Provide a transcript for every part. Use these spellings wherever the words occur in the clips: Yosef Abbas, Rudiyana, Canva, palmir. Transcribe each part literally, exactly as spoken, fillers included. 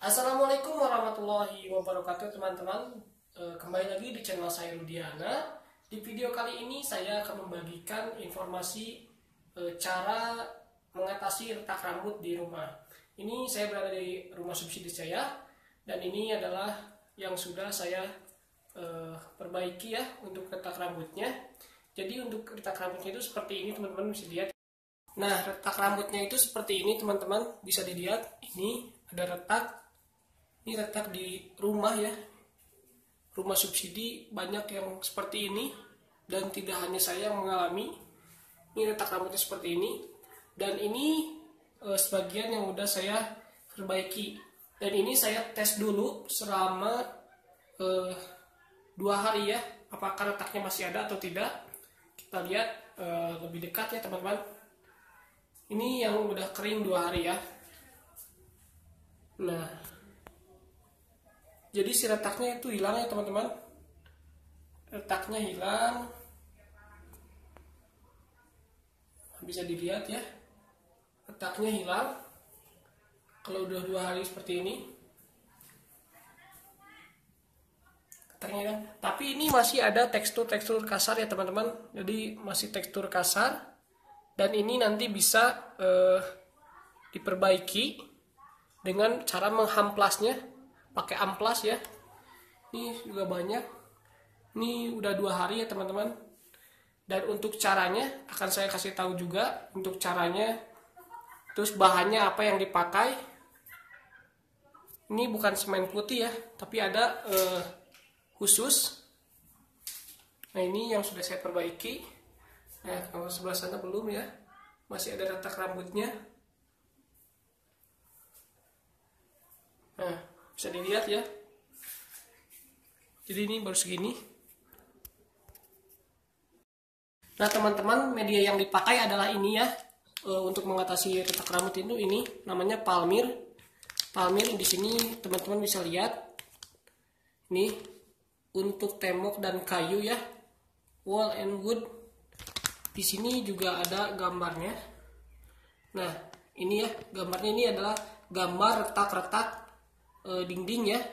Assalamualaikum warahmatullahi wabarakatuh teman-teman, kembali lagi di channel saya Rudiyana. Di video kali ini saya akan membagikan informasi cara mengatasi retak rambut di rumah. Ini saya berada di rumah subsidi saya, dan ini adalah yang sudah saya eh, perbaiki ya untuk retak rambutnya. Jadi untuk retak rambutnya itu seperti ini teman-teman, bisa lihat. Nah, retak rambutnya itu seperti ini teman-teman, bisa dilihat. Ini ada retak. Ini retak di rumah ya, rumah subsidi banyak yang seperti ini, dan tidak hanya saya yang mengalami. Ini retak rambutnya seperti ini, dan ini e, sebagian yang udah saya perbaiki. Dan ini saya tes dulu selama e, dua hari ya, apakah retaknya masih ada atau tidak. Kita lihat e, lebih dekat ya teman-teman. Ini yang udah kering dua hari ya. Nah, jadi si retaknya itu hilang ya teman-teman. Retaknya hilang. Bisa dilihat ya. Retaknya hilang. Kalau udah dua hari seperti ini. Retaknya hilang. Tapi ini masih ada tekstur-tekstur kasar ya teman-teman. Jadi masih tekstur kasar. Dan ini nanti bisa eh, diperbaiki dengan cara menghamplasnya. Pakai amplas ya. Ini juga banyak. Ini udah dua hari ya teman-teman. Dan untuk caranya akan saya kasih tahu juga untuk caranya. Terus bahannya apa yang dipakai. Ini bukan semen putih ya, tapi ada eh, khusus. Nah, ini yang sudah saya perbaiki. Nah, kalau sebelah sana belum ya. Masih ada retak rambutnya. Nah, bisa dilihat ya. Jadi ini baru segini. Nah teman-teman, media yang dipakai adalah ini ya. E, untuk mengatasi retak rambut itu ini namanya palmir. Palmir di sini teman-teman bisa lihat. Ini untuk tembok dan kayu ya. Wall and wood. Di sini juga ada gambarnya. Nah, ini ya gambarnya, ini adalah gambar retak-retak dinding ya,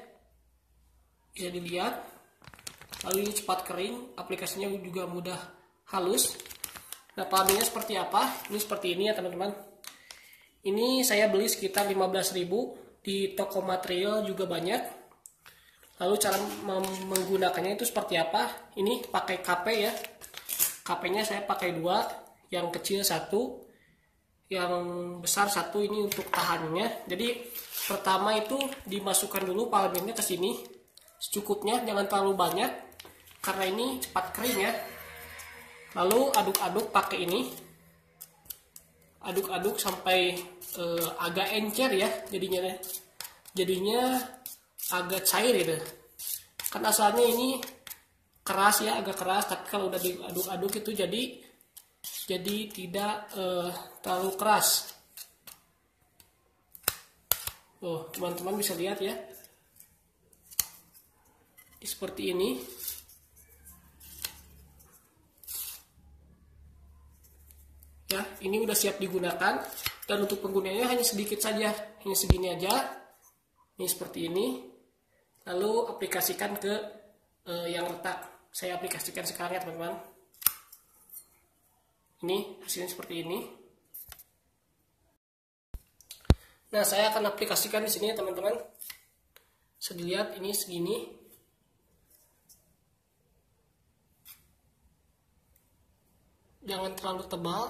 bisa dilihat. Lalu ini cepat kering, aplikasinya juga mudah, halus. Nah, palmirnya seperti apa? Ini seperti ini ya teman-teman. Ini saya beli sekitar lima belas ribu di toko material, juga banyak. Lalu cara menggunakannya itu seperti apa? Ini pakai K P ya. K P-nya saya pakai dua, yang kecil satu, yang besar satu. Ini untuk tahannya. Jadi pertama itu dimasukkan dulu palmirnya ke sini secukupnya, jangan terlalu banyak karena ini cepat kering ya. Lalu aduk-aduk pakai ini, aduk-aduk sampai e, agak encer ya jadinya, jadinya agak cair gitu. Kan asalnya ini keras ya, agak keras, tapi kalau udah diaduk-aduk itu jadi jadi tidak e, terlalu keras. Oh, teman-teman bisa lihat ya. Seperti ini. Ya, ini udah siap digunakan. Dan untuk penggunaannya hanya sedikit saja. Hanya segini aja. Ini seperti ini. Lalu aplikasikan ke eh, yang retak. Saya aplikasikan sekarang ya teman-teman. Ini hasilnya seperti ini. Nah, saya akan aplikasikan di sini teman-teman. Bisa dilihat ini segini. Jangan terlalu tebal.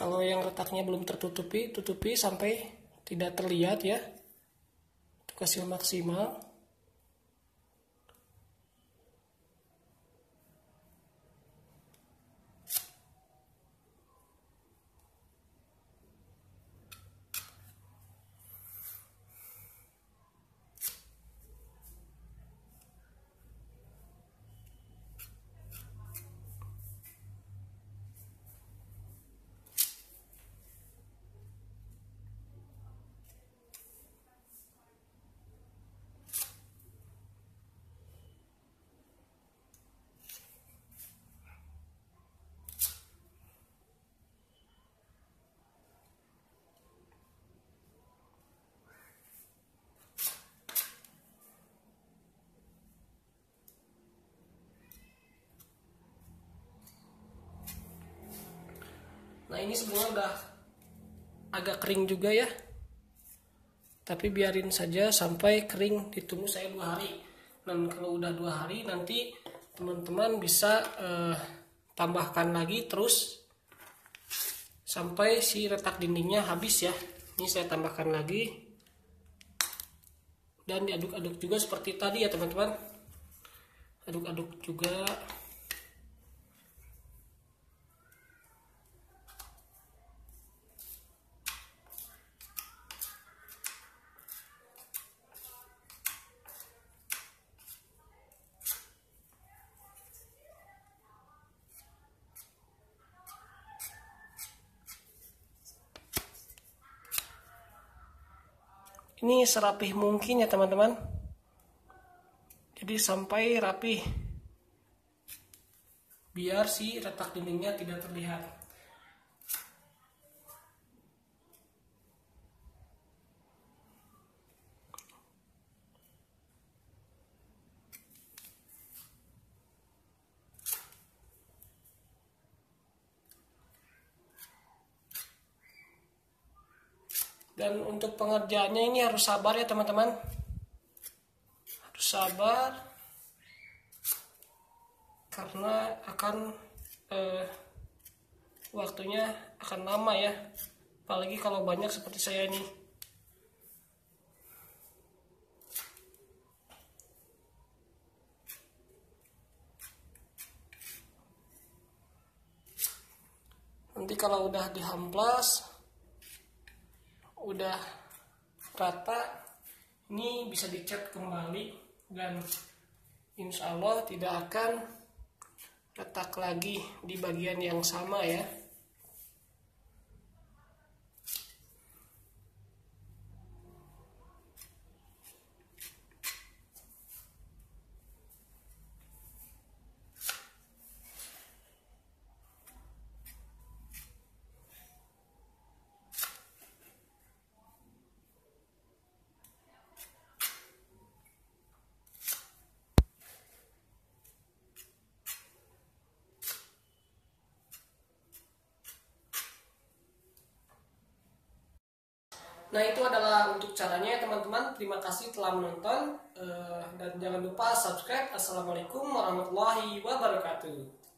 Kalau yang retaknya belum tertutupi, tutupi sampai tidak terlihat ya. Untuk hasil maksimal. Nah ini semua udah agak kering juga ya, tapi biarin saja sampai kering, ditunggu saya dua hari. Dan kalau udah dua hari nanti teman-teman bisa eh, tambahkan lagi terus sampai si retak dindingnya habis ya. Ini saya tambahkan lagi dan diaduk-aduk juga seperti tadi ya teman-teman, aduk-aduk juga. Ini serapih mungkin ya teman-teman. Jadi sampai rapih, biar si retak dindingnya tidak terlihat. Dan untuk pengerjaannya ini harus sabar ya teman-teman, harus sabar karena akan eh, waktunya akan lama ya, apalagi kalau banyak seperti saya ini. Nanti kalau udah dihamplas, udah rata, ini bisa dicat kembali dan insya Allah tidak akan retak lagi di bagian yang sama ya. Nah itu adalah untuk caranya ya teman-teman. Terima kasih telah menonton, dan jangan lupa subscribe. Assalamualaikum warahmatullahi wabarakatuh.